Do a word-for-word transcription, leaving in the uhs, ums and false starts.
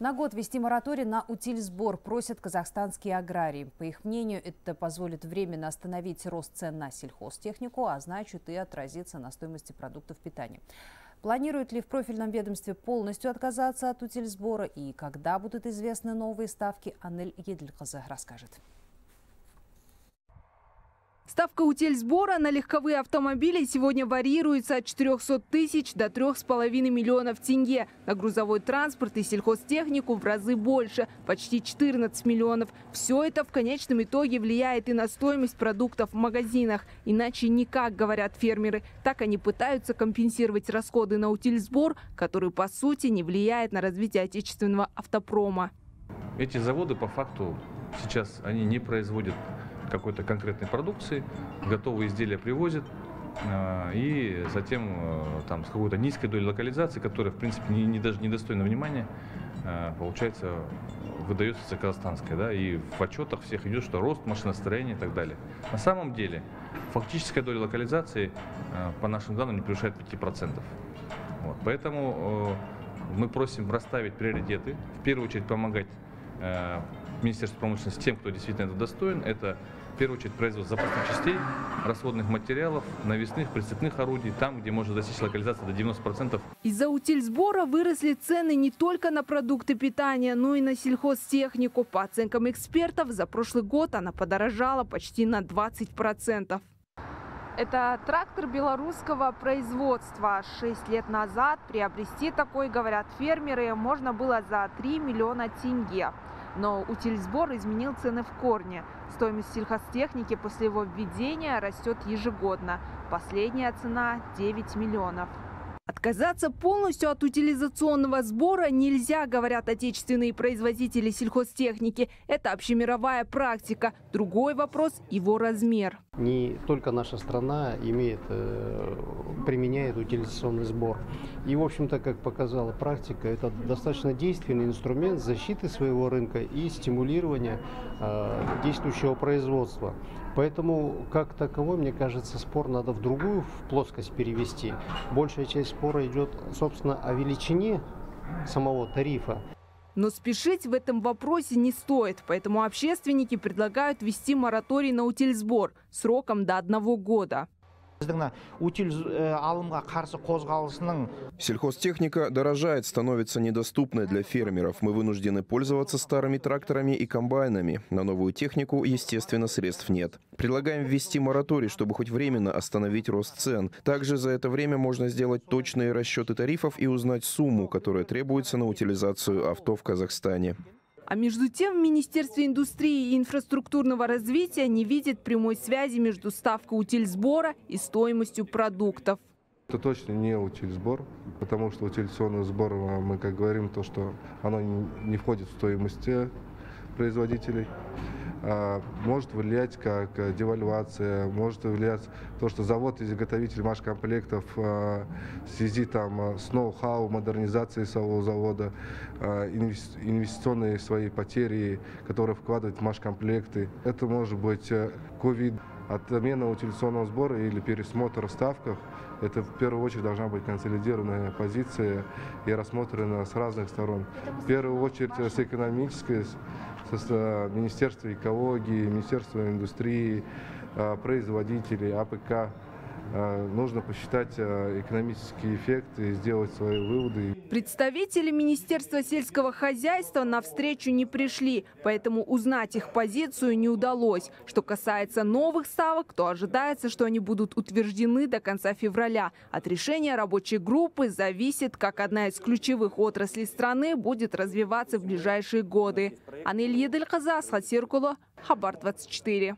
На год ввести мораторий на утильсбор просят казахстанские аграрии. По их мнению, это позволит временно остановить рост цен на сельхозтехнику, а значит и отразится на стоимости продуктов питания. Планирует ли в профильном ведомстве полностью отказаться от утильсбора и когда будут известны новые ставки, Анель Едликоза расскажет. Ставка утильсбора на легковые автомобили сегодня варьируется от четырёхсот тысяч до трёх с половиной миллионов тенге. На грузовой транспорт и сельхозтехнику в разы больше – почти четырнадцать миллионов. Все это в конечном итоге влияет и на стоимость продуктов в магазинах. Иначе никак, говорят фермеры. Так они пытаются компенсировать расходы на утильсбор, который по сути не влияет на развитие отечественного автопрома. Эти заводы по факту сейчас они не производят какой-то конкретной продукции, готовые изделия привозят и затем там, с какой-то низкой долей локализации, которая в принципе не, не, даже недостойна внимания, получается, выдается казахстанская. Да, и в отчетах всех идет, что рост машиностроения и так далее. На самом деле фактическая доля локализации по нашим данным не превышает пяти процентов. Вот, поэтому мы просим расставить приоритеты, в первую очередь помогать Министерство промышленности тем, кто действительно это достоин. Это в первую очередь производство запасных частей, расходных материалов, навесных, прицепных орудий, там, где можно достичь локализации до девяноста процентов. Из-за утильсбора выросли цены не только на продукты питания, но и на сельхозтехнику. По оценкам экспертов, за прошлый год она подорожала почти на двадцать процентов. Это трактор белорусского производства. Шесть лет назад приобрести такой, говорят фермеры, можно было за три миллиона тенге. Но утильсбор изменил цены в корне. Стоимость сельхозтехники после его введения растет ежегодно. Последняя цена – девять миллионов. Отказаться полностью от утилизационного сбора нельзя, говорят отечественные производители сельхозтехники. Это общемировая практика. Другой вопрос – его размер. Не только наша страна имеет, применяет утилизационный сбор. И, в общем-то, как показала практика, это достаточно действенный инструмент защиты своего рынка и стимулирования действующего производства. Поэтому, как таковой, мне кажется, спор надо в другую в плоскость перевести. Большая часть спора идет, собственно, о величине самого тарифа. Но спешить в этом вопросе не стоит, поэтому общественники предлагают ввести мораторий на утильсбор сроком до одного года. Сельхозтехника дорожает, становится недоступной для фермеров. Мы вынуждены пользоваться старыми тракторами и комбайнами. На новую технику, естественно, средств нет. Предлагаем ввести мораторий, чтобы хоть временно остановить рост цен. Также за это время можно сделать точные расчеты тарифов и узнать сумму, которая требуется на утилизацию авто в Казахстане. А между тем в Министерстве индустрии и инфраструктурного развития не видят прямой связи между ставкой утильсбора и стоимостью продуктов. Это точно не утильсбор, потому что утилизационный сбор, мы как говорим, то, что оно не входит в стоимость производителей. Может влиять как девальвация, может влиять то, что завод изготовитель машкомплектов в связи там, с ноу-хау, модернизацией самого завода, инвестиционные свои потери, которые вкладывают в машкомплекты. Это может быть ковид, отмена утилизационного сбора или пересмотр в ставках. Это в первую очередь должна быть консолидированная позиция и рассмотрена с разных сторон. В первую очередь с экономической, с Министерства экологии, Министерства индустрии, производителей, АПК. Нужно посчитать экономический эффект и сделать свои выводы. Представители Министерства сельского хозяйства навстречу не пришли, поэтому узнать их позицию не удалось. Что касается новых ставок, то ожидается, что они будут утверждены до конца февраля. От решения рабочей группы зависит, как одна из ключевых отраслей страны будет развиваться в ближайшие годы. Анель Едликоза, Хабар двадцать четыре.